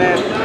Amen.